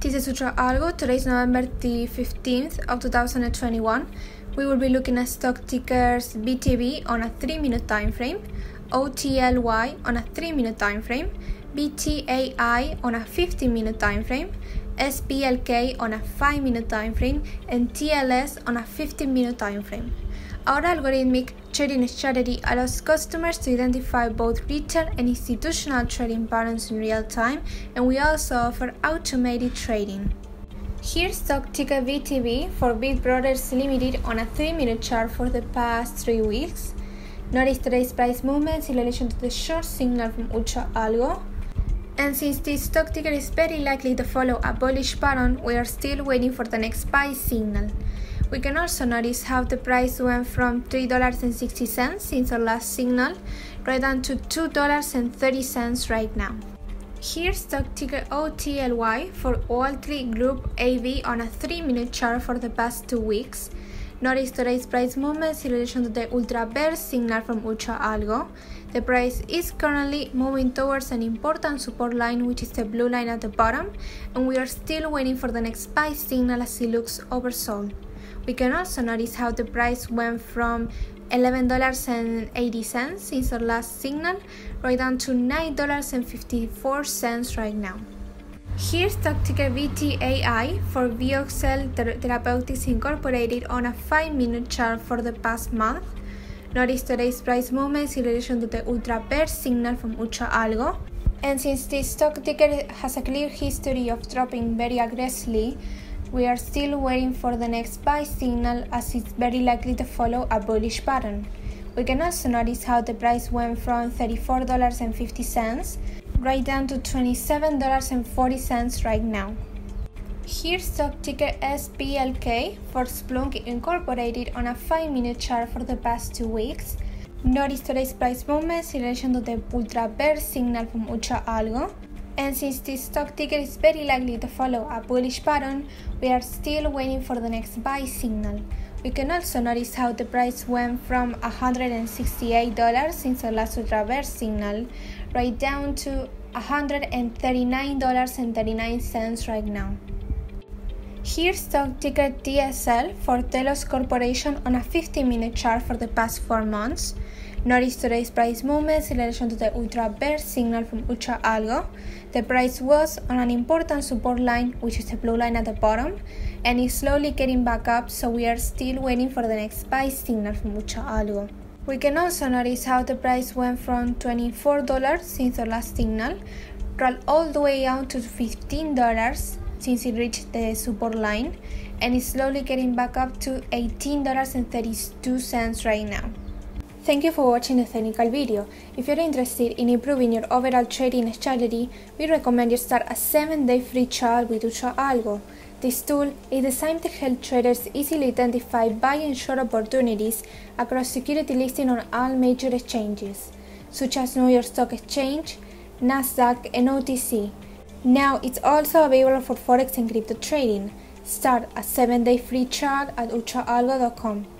This is Ultra Algo. Today is November the 15th of 2021. We will be looking at stock tickers BTB on a 3-minute time frame, OTLY on a 3-minute time frame, BTAI on a 15-minute time frame, SPLK on a 5-minute time frame, and TLS on a 15-minute time frame. Our algorithmic trading strategy allows customers to identify both retail and institutional trading patterns in real time, and we also offer automated trading. Here's stock ticker BTB for Bit Brother Limited on a 3-minute chart for the past 3 weeks. Notice today's price movements in relation to the short signal from Ultra Algo. And since this stock ticker is very likely to follow a bullish pattern, we are still waiting for the next buy signal. We can also notice how the price went from $3.60 since our last signal right down to $2.30 right now. Here's stock ticker OTLY for Oatly Group AB on a 3-minute chart for the past 2 weeks. Notice today's price movements in relation to the ultra bear signal from Ultra Algo. The price is currently moving towards an important support line, which is the blue line at the bottom, and we are still waiting for the next buy signal as it looks oversold. We can also notice how the price went from $11.80 since our last signal right down to $9.54 right now. Here's stock ticker BTAI for BioXcel Therapeutics Incorporated on a 5-minute chart for the past month. Notice today's price movements in relation to the ultra bear signal from Ultra Algo. And since this stock ticker has a clear history of dropping very aggressively, we are still waiting for the next buy signal as it's very likely to follow a bullish pattern. We can also notice how the price went from $34.50 right down to $27.40 right now. Here's stock ticker SPLK for Splunk Incorporated on a 5-minute chart for the past 2 weeks. Notice today's price movements in relation to the ultra bear signal from Ultra Algo. And since this stock ticker is very likely to follow a bullish pattern, we are still waiting for the next buy signal. We can also notice how the price went from $168 since the last ultra bear signal, right down to $139.39 right now. Here's stock ticker TSL for Telos Corporation on a 15-minute chart for the past 4 months. Notice today's price movements in relation to the ultra bear signal from Ultra Algo. The price was on an important support line, which is the blue line at the bottom, and is slowly getting back up, so we are still waiting for the next buy signal from Ultra Algo. We can also notice how the price went from $24 since the last signal, rolled all the way down to $15 since it reached the support line, and is slowly getting back up to $18.32 right now. Thank you for watching the technical video. If you're interested in improving your overall trading strategy, we recommend you start a 7-day free trial with Ultra Algo. This tool is designed to help traders easily identify buy and short opportunities across security listings on all major exchanges, such as New York Stock Exchange, NASDAQ, and OTC. Now it's also available for Forex and crypto trading. Start a 7-day free trial at UltraAlgo.com.